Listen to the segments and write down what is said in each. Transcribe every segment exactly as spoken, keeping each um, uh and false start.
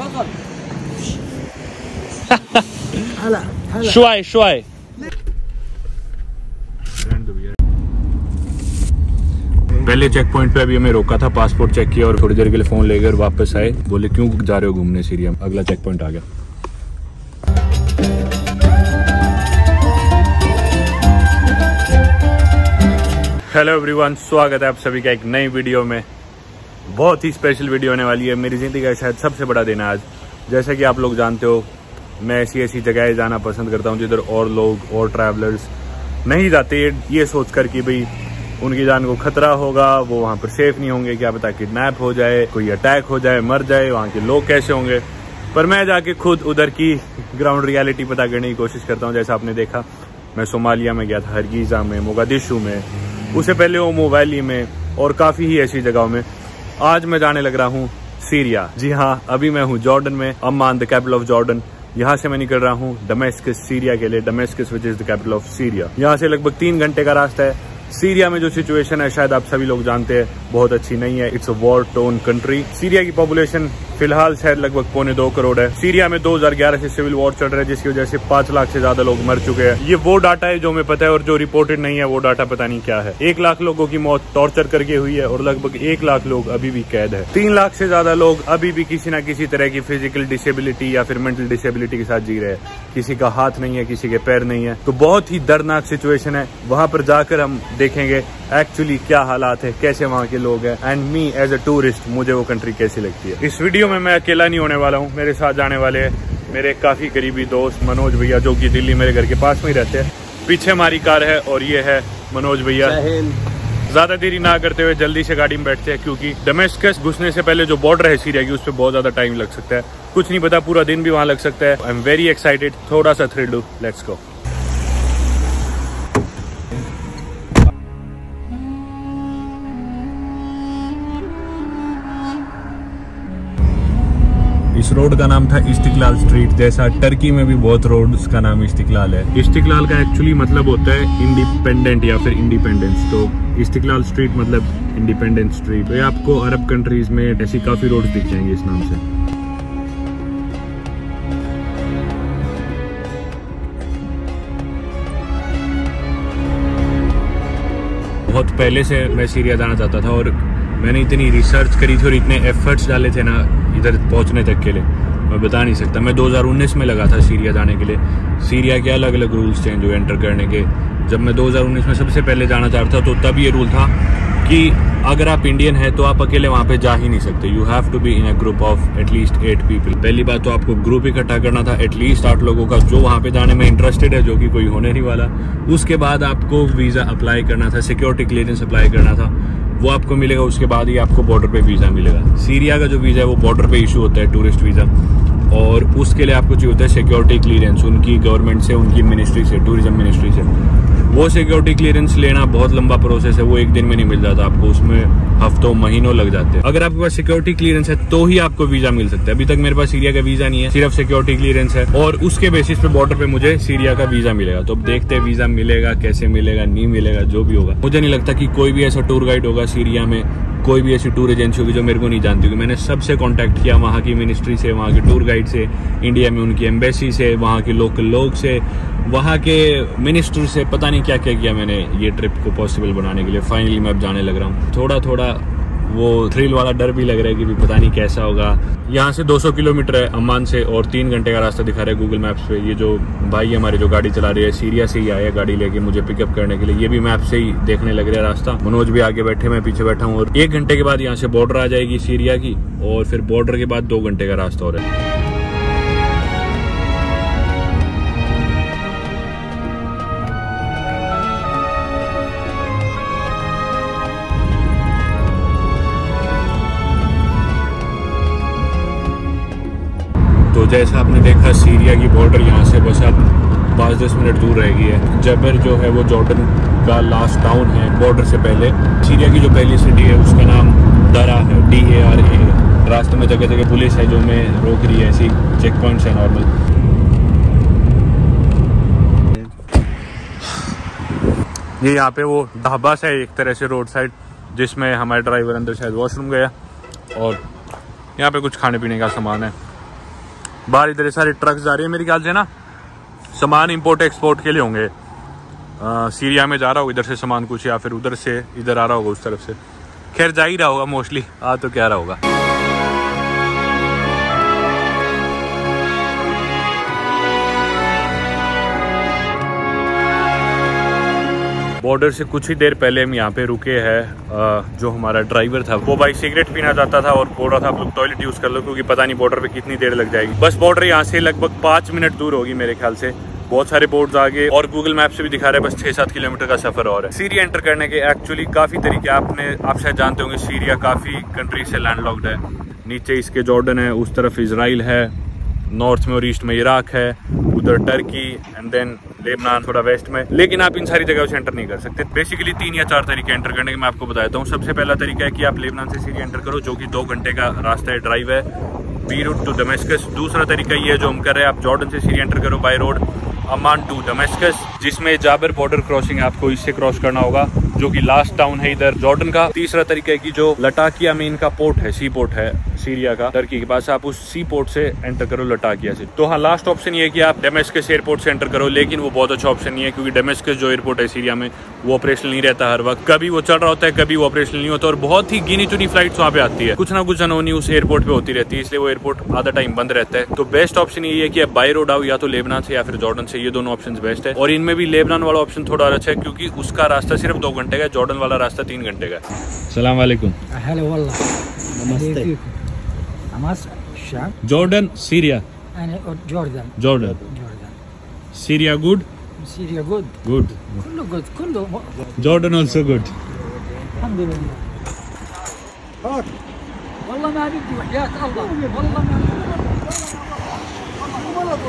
تفضل. هلا هلا شوي شوي. पहले check point पे अभी हमें रोका था, पासपोर्ट चेक किया और थोड़ी देर के लिए फोन लेकर वापस आए। बोले क्यों जा रहे हो घूमने सीरिया में। अगला चेक पॉइंट आ गया। हेलो एवरीवन, स्वागत है आप सभी का एक नई वीडियो में। बहुत ही स्पेशल वीडियो होने वाली है। मेरी ज़िंदगी का शायद सबसे बड़ा दिन है आज। जैसा कि आप लोग जानते हो, मैं ऐसी ऐसी जगह जाना पसंद करता हूँ जिधर और लोग और ट्रैवलर्स नहीं जाते, ये सोचकर कि भाई उनकी जान को खतरा होगा, वो वहाँ पर सेफ नहीं होंगे, क्या पता किडनैप हो जाए, कोई अटैक हो जाए, मर जाए, वहाँ के लोग कैसे होंगे। पर मैं जाके खुद उधर की ग्राउंड रियलिटी पता करने की कोशिश करता हूँ। जैसा आपने देखा, मैं सोमालिया में गया था, हरगीज़ा में, मोगादिशु में, उससे पहले ओमो वैली में और काफ़ी ही ऐसी जगहों में। आज मैं जाने लग रहा हूँ सीरिया। जी हाँ, अभी मैं हूँ जॉर्डन में, Amman the capital of Jordan. यहाँ से मैं निकल रहा हूँ दमिश्क सीरिया के लिए। दमिश्क which is the capital of Syria. यहाँ से लगभग तीन घंटे का रास्ता है। सीरिया में जो सिचुएशन है शायद आप सभी लोग जानते हैं, बहुत अच्छी नहीं है। It's a war torn country. Syria की पॉपुलेशन फिलहाल शायद लगभग पौने दो करोड़ है। सीरिया में दो हज़ार ग्यारह से सिविल वॉर चल रहा है, जिसकी वजह से पांच लाख से ज्यादा लोग मर चुके हैं। ये वो डाटा है जो हमें पता है, और जो रिपोर्टेड नहीं है वो डाटा पता नहीं क्या है। एक लाख लोगों की मौत टॉर्चर करके हुई है और लगभग एक लाख लोग अभी भी कैद है। तीन लाख से ज्यादा लोग अभी भी किसी न किसी तरह की फिजिकल डिसेबिलिटी या फिर मेंटल डिसेबिलिटी के साथ जी रहे हैं। किसी का हाथ नहीं है, किसी के पैर नहीं है। तो बहुत ही दर्दनाक सिचुएशन है। वहां पर जाकर हम देखेंगे एक्चुअली क्या हालात है, कैसे वहाँ के लोग हैं, and me as a tourist मुझे वो कंट्री कैसी लगती है। इस वीडियो में मैं अकेला नहीं होने वाला हूँ। मेरे साथ जाने वाले हैं मेरे काफ़ी करीबी दोस्त मनोज भैया, जो कि दिल्ली मेरे घर के पास में ही रहते हैं। पीछे हमारी कार है और ये है मनोज भैया। ज़्यादा देरी ना करते हुए जल्दी से गाड़ी में बैठते हैं, क्योंकि दमिश्क घुसने से पहले जो बॉर्डर है सीरिया की, उस पर बहुत ज़्यादा टाइम लग सकता है। कुछ नहीं पता, पूरा दिन भी वहाँ लग सकता है। आई एम वेरी एक्साइटेड, थोड़ा सा थ्रिल्ड हूँ। Let's go. इस रोड का नाम था इस्तिकलाल स्ट्रीट। जैसा टर्की में भी बहुत रोड्स का नाम इस्तिकलाल है। इस्तिकलाल का एक्चुअली मतलब होता है इंडिपेंडेंट या फिर इंडिपेंडेंस। तो इस्तिकलाल स्ट्रीट मतलब इंडिपेंडेंट स्ट्रीट। तो ये आपको अरब कंट्रीज में ऐसी काफी रोड्स दिख जाएंगे इस नाम से। बहुत पहले से मैं सीरिया जाना चाहता था और मैंने इतनी रिसर्च करी थी और इतने एफर्ट्स डाले थे ना इधर पहुंचने तक के लिए, मैं बता नहीं सकता। मैं दो हज़ार उन्नीस में लगा था सीरिया जाने के लिए। सीरिया के अलग अलग रूल्स चेंज हुए एंटर करने के। जब मैं दो हज़ार उन्नीस में सबसे पहले जाना चाहता था तो तब ये रूल था कि अगर आप इंडियन हैं तो आप अकेले वहाँ पे जा ही नहीं सकते। You have to be in a group of at least eight people. पहली बात तो आपको ग्रुप इकट्ठा करना था एटलीस्ट आठ लोगों का, जो वहाँ पे जाने में इंटरेस्टेड है, जो कि कोई होने नहीं वाला। उसके बाद आपको वीज़ा अप्लाई करना था, सिक्योरिटी क्लियरेंस अप्लाई करना था, वो आपको मिलेगा। उसके बाद ही आपको बॉर्डर पे वीज़ा मिलेगा। सीरिया का जो वीज़ा है वो बॉर्डर पे इशू होता है, टूरिस्ट वीज़ा, और उसके लिए आपको चाहिए होता है सिक्योरिटी क्लियरेंस, उनकी गवर्नमेंट से, उनकी मिनिस्ट्री से, टूरिज्म मिनिस्ट्री से। वो सिक्योरिटी क्लियरेंस लेना बहुत लंबा प्रोसेस है, वो एक दिन में नहीं मिल जाता आपको, उसमें हफ्तों महीनों लग जाते हैं। अगर आपके पास सिक्योरिटी क्लियरेंस है तो ही आपको वीज़ा मिल सकता है। अभी तक मेरे पास सीरिया का वीज़ा नहीं है, सिर्फ सिक्योरिटी क्लियरेंस है, और उसके बेसिस पे बॉर्डर पे मुझे सीरिया का वीज़ा मिलेगा। तो अब देखते हैं वीज़ा मिलेगा, कैसे मिलेगा, नहीं मिलेगा, जो भी होगा। मुझे नहीं लगता कि कोई भी ऐसा टूर गाइड होगा सीरिया में, कोई भी ऐसी टूर एजेंसी होगी जो मेरे को नहीं जानती होगी। मैंने सबसे कांटेक्ट किया, वहाँ की मिनिस्ट्री से, वहाँ के टूर गाइड से, इंडिया में उनकी एम्बेसी से, वहाँ के लोकल लोग से, वहाँ के मिनिस्टर से, पता नहीं क्या क्या किया मैंने ये ट्रिप को पॉसिबल बनाने के लिए। फाइनली मैं अब जाने लग रहा हूँ। थोड़ा थोड़ा वो थ्रिल वाला डर भी लग रहा है कि भी पता नहीं कैसा होगा। यहाँ से दो सौ किलोमीटर है अम्मान से, और तीन घंटे का रास्ता दिखा रहा है गूगल मैप्स पे। ये जो भाई हमारे जो गाड़ी चला रही है, सीरिया से ही आया गाड़ी लेके मुझे पिकअप करने के लिए। ये भी मैप से ही देखने लग रहा है रास्ता। मनोज भी आगे बैठे, मैं पीछे बैठा हूँ। और एक घंटे के बाद यहाँ से बॉर्डर आ जाएगी सीरिया की, और फिर बॉर्डर के बाद दो घंटे का रास्ता हो रहा है। तो जैसा आपने देखा, सीरिया की बॉर्डर यहाँ से बस अब पाँच दस मिनट दूर रह गई है। जबर जो है वो जॉर्डन का लास्ट टाउन है बॉर्डर से पहले। सीरिया की जो पहली सिटी है उसका नाम दारा है, डी ए आर ए। रास्ते में जगह जगह पुलिस है जो मैं रोक रही है, ऐसी चेक पॉइंट्स है नॉर्मल। ये यहाँ पे वो ढाबा सा है एक तरह से रोड साइड, जिसमें हमारे ड्राइवर अंदर शायद वॉशरूम गया, और यहाँ पे कुछ खाने पीने का सामान है। बाहर इधर सारे ट्रक्स जा रहे हैं मेरे ख्याल से ना, सामान इंपोर्ट एक्सपोर्ट के लिए होंगे। आ, सीरिया में जा रहा होगा इधर से सामान कुछ, या फिर उधर से इधर आ रहा होगा उस तरफ से। खैर जा ही रहा होगा मोस्टली, आ तो क्या रहा होगा। बॉर्डर से कुछ ही देर पहले हम यहाँ पे रुके हैं। जो हमारा ड्राइवर था वो भाई सिगरेट पीना चाहता था और बोल रहा था आप लोग टॉयलेट यूज़ कर लो क्योंकि पता नहीं बॉर्डर पे कितनी देर लग जाएगी। बस बॉर्डर यहाँ से लगभग पाँच मिनट दूर होगी मेरे ख्याल से। बहुत सारे बोर्ड्स आगे और गूगल मैप से भी दिखा रहे हैं बस छः सात किलोमीटर का सफर और है। सीरिया एंटर करने के एक्चुअली काफ़ी तरीके आपने आप शायद जानते होंगे। सीरिया काफ़ी कंट्री से लैंडलॉक्ड है, नीचे इसके जॉर्डन है, उस तरफ इसराइल है, नॉर्थ में और ईस्ट में इराक है, उधर टर्की एंड देन लेबनान थोड़ा वेस्ट में। लेकिन आप इन सारी जगहों से एंटर नहीं कर सकते। बेसिकली तीन या चार तरीके एंटर करने के मैं आपको बताता हूँ। सबसे पहला तरीका है कि आप लेबनान से सीरिया एंटर करो जो कि दो घंटे का रास्ता है, ड्राइव है, बीरूट टू दमिश्कस। दूसरा तरीका ये है जो हम कर रहे हैं, आप जॉर्डन से सीरिया एंटर करो by road Amman to Damascus, जिसमें जाबर बॉर्डर क्रॉसिंग आपको इससे क्रॉस करना होगा जो कि लास्ट टाउन है इधर जॉर्डन का। तीसरा तरीका है कि जो लटाकिया में इनका पोर्ट है, सी पोर्ट है सीरिया का टर्की के पास, आप उस सी पोर्ट से एंटर करो लटाकिया से। तो हाँ लास्ट ऑप्शन ये है कि आप दमिश्कस एयरपोर्ट से एंटर करो, लेकिन वो बहुत अच्छा ऑप्शन नहीं है क्योंकि दमिश्कस जो एयरपोर्ट है सीरिया में वो ऑपरेशनल नहीं रहता हर वक्त, कभी वो चल रहा होता है कभी वो ऑपरेशनल नहीं होता और बहुत ही गिनी चुनी फ्लाइट्स वहाँ पे आती है, कुछ ना कुछ अनहोनी उस एयरपोर्ट पे होती रहती है, इसलिए वो एयरपोर्ट आधा टाइम बंद रहता है। तो बेस्ट ऑप्शन ये है कि आप बाय रोड आओ, या तो लेबनान से या फिर जॉर्डन से, ये दोनों ऑप्शन बेस्ट है। और इनमें भी लेबनान वाला ऑप्शन थोड़ा अच्छा है क्योंकि उसका रास्ता सिर्फ दो घंटे का है, जॉर्डन वाला रास्ता तीन घंटे का है। अस्सलाम वालेकुम। हेलो वल्लाह नमस्ते। नमस्ते। Jordan Syria Jordan Jordan Syria good Syria good good कुल्लू गुड कुल्लू जॉर्डन आल्सो गुड अल्हम्दुलिल्लाह। ओके वल्लाह मैं अभी या अल्लाह वल्लाह मैं वल्लाह वल्लाह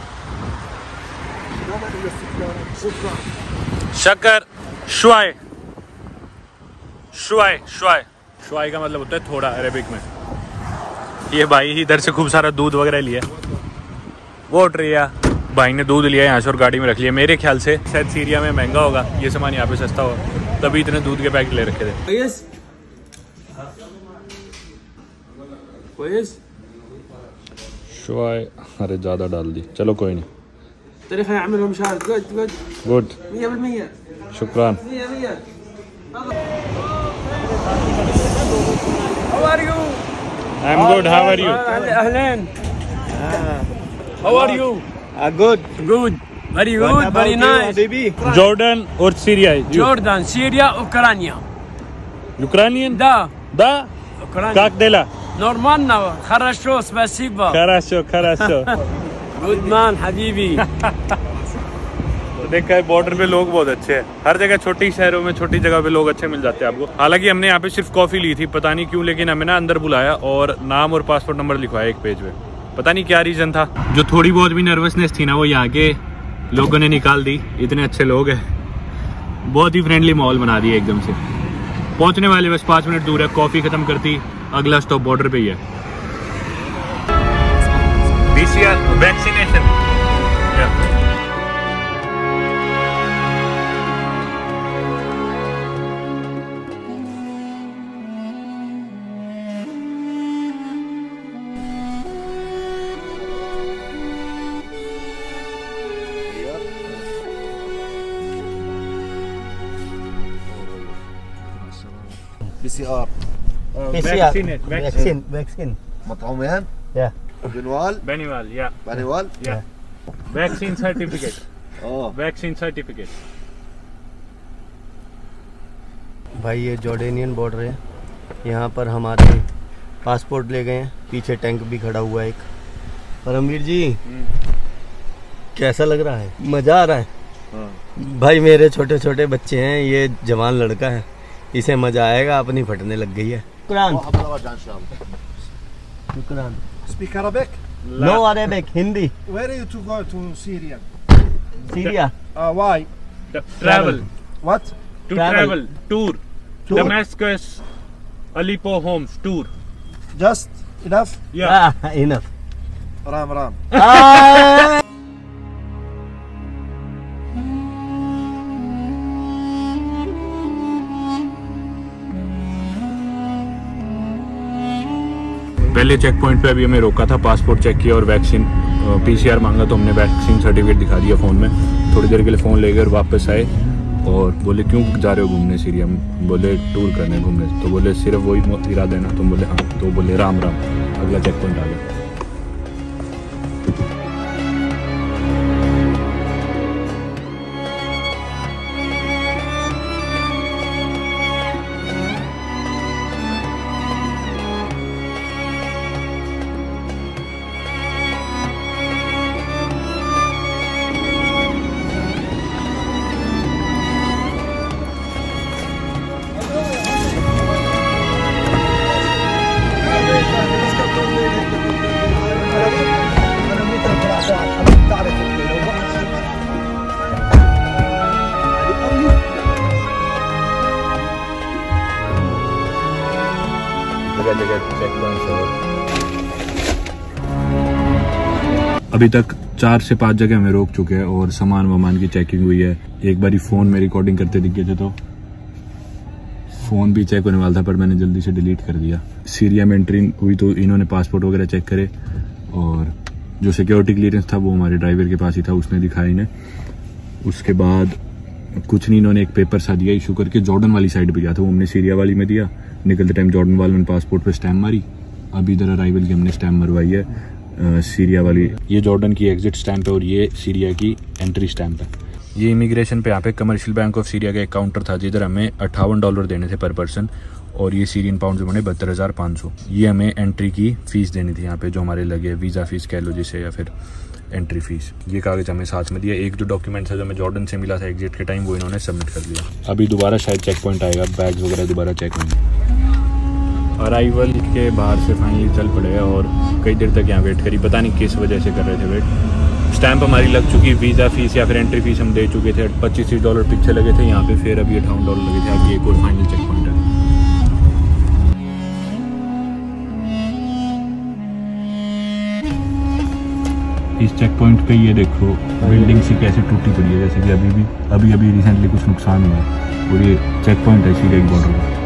शक्कर शुआय शुआय शुआय शुआय का मतलब होता है थोड़ा अरेबिक में। ये भाई इधर से खूब सारा दूध वगैरह लिया, वो ट्रिया भाई ने दूध लिया यहाँ से और गाड़ी में रख लिया। मेरे ख्याल से शायद सीरिया में महंगा होगा, ये सामान यहाँ पे सस्ता होगा, तभी इतने दूध के पैकेट ले रखे थे। Please? Please? शुआय अरे ज़्यादा डाल दी, चलो कोई नहीं। गुड गुड शुक्रान। I'm good. How are you? Ahlan. How are you? Good. Good. Very good. Very nice. Jordan or Syria? Jordan, Syria, Ukraine. Ukrainian? Да. Да? Ukraine. Как дела? Нормально. Хорошо, спасибо. Хорошо, хорошо. Good man, हबीबी। तो देखा है बॉर्डर पे लोग बहुत अच्छे हैं, हर जगह छोटी शहरों में छोटी जगह पे लोग अच्छे मिल जाते हैं आपको। हालांकि हमने यहाँ पे सिर्फ कॉफ़ी ली थी पता नहीं क्यों, लेकिन हमें ना अंदर बुलाया और नाम और पासपोर्ट नंबर लिखवाया एक पेज पे, पता नहीं क्या रीज़न था। जो थोड़ी बहुत भी नर्वसनेस थी ना वो यहाँ के लोगों ने निकाल दी, इतने अच्छे लोग हैं, बहुत ही फ्रेंडली माहौल बना दिया एकदम से। पहुँचने वाले बस पाँच मिनट दूर है, कॉफ़ी ख़त्म करती अगला स्टॉप बॉर्डर पर ही है। Vaccination PCR vaccinate vaccine vaccine मताओ यार या Benwal Benwal yeah Benwal yeah vaccine certificate oh vaccine certificate भाई ये जॉर्डेनियन बॉर्डर है, यहाँ पर हमारे पासपोर्ट ले गए हैं, पीछे टैंक भी खड़ा हुआ है एक। परमवीर जी कैसा लग रहा है? मज़ा आ रहा है। हाँ। भाई मेरे छोटे छोटे बच्चे हैं, ये जवान लड़का है, इसे मज़ा आएगा, अपनी फटने लग गई है। शुक्रान शुक्रान Speak Arabic? La. No Arabic, Hindi. Where are you to go to Syria? Syria. Uh, why? The travel. What? To travel. travel. Tour. Tour. Damascus, Aleppo homes. Tour. Just enough? Yeah. Ah, enough. Ram Ram. Ah! पहले check point पे अभी हमें रोका था, passport check किया और vaccine PCR मांगा तो हमने वैक्सीन सर्टिफिकेट दिखा दिया फ़ोन में। थोड़ी देर के लिए फ़ोन लेकर वापस आए और बोले क्यों जा रहे हो घूमने सीरिया में? बोले टूर करने घूमने। तो बोले सिर्फ वही इरादा है ना? तो बोले हाँ। तो बोले राम राम। अगला चेक पॉइंट आ गया। अभी तक चार से पांच जगह हमें रोक चुके हैं और सामान वामान की चेकिंग हुई है। एक बारी फोन में रिकॉर्डिंग करते दिख गए थे तो फोन भी चेक होने वाला था, पर मैंने जल्दी से डिलीट कर दिया। सीरिया में एंट्री हुई तो इन्होंने पासपोर्ट वगैरह चेक करे और जो सिक्योरिटी क्लियरेंस था वो हमारे ड्राइवर के पास ही था, उसने दिखाया इन्हें। उसके बाद कुछ नहीं, इन्होंने एक पेपर सा दिया इशू करके, जॉर्डन वाली साइड पे गया था, वो हमने सीरिया वाली में दिया। निकलते टाइम जॉर्डन वालों ने पासपोर्ट पे स्टैम्प मारी। अभी इधर अराइवल की हमने स्टैम्प मरवाई है आ, सीरिया वाली। ये जॉर्डन की एग्जिट स्टैम्प है और ये सीरिया की एंट्री स्टैम्प है। ये इमिग्रेशन पे यहाँ पे कमर्शियल बैंक ऑफ सीरिया का एक काउंटर था जिधर हमें अट्ठावन डॉलर देने थे पर पर्सन और ये सीरियन पाउंड जो मैंने बहत्तर हज़ार पाँच सौ, ये हमें एंट्री की फीस देनी थी यहाँ पे, जो हमारे लगे वीज़ा फीस कह लो जिसे, या फिर एंट्री फीस। ये कागज हमें साथ में दिया। एक जो डॉक्यूमेंट था जो हमें जॉर्डन से मिला था एग्जिट के टाइम, वो इन्होंने सबमिट कर दिया। अभी दोबारा शायद चेक पॉइंट आएगा, बैग वगैरह दोबारा चेक होंगे। अराइवल के बाहर से फाइनली चल पड़े और कई देर तक यहाँ वेट करी, पता नहीं किस वजह से कर रहे थे वेट। स्टैम्प हमारी लग चुकी, वीज़ा फीस या फिर एंट्री फीस हम दे चुके थे। पच्चीस डॉलर पीछे लगे थे यहाँ पे, फिर अभी अट्ठावन डॉलर लगे थे। अभी एक और फाइनल चेक पॉइंट है। इस चेक पॉइंट पे ये देखो बिल्डिंग से कैसे टूटी पड़ी है, जैसे कि अभी भी अभी अभी रिसेंटली कुछ नुकसान हुआ है। और ये चेक पॉइंट है सीरिया बॉर्डर पर।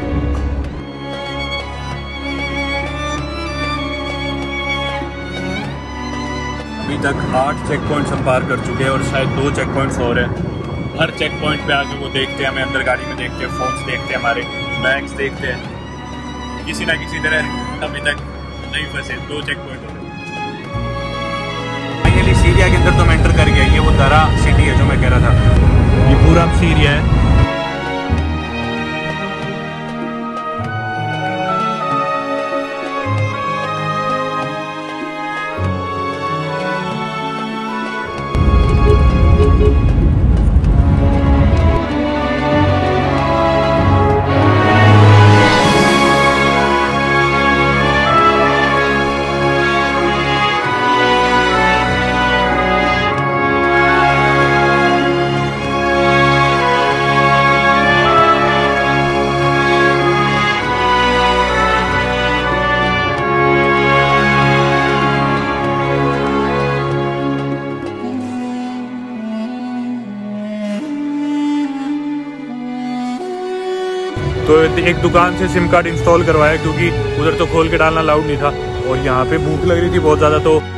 अभी तक आठ चेक पॉइंट्स हम पार कर चुके हैं और शायद दो चेक पॉइंट्स और हैं। हर चेक पॉइंट पे आके वो देखते हैं हमें, अंदर गाड़ी में देखते हैं, फोन्स देखते हैं, हमारे बैग्स देखते हैं। किसी ना किसी तरह अभी तक नहीं फंसे। दो चेक पॉइंट सीरिया के अंदर तो मैं एंटर कर गया। ये वो दारा सिटी है जो मैं कह रहा था, ये पूरा सीरिया है। तो एक दुकान से सिम कार्ड इंस्टॉल करवाया क्योंकि उधर तो खोल के डालना अलाउड नहीं था और यहाँ पे भूख लग रही थी बहुत ज़्यादा, तो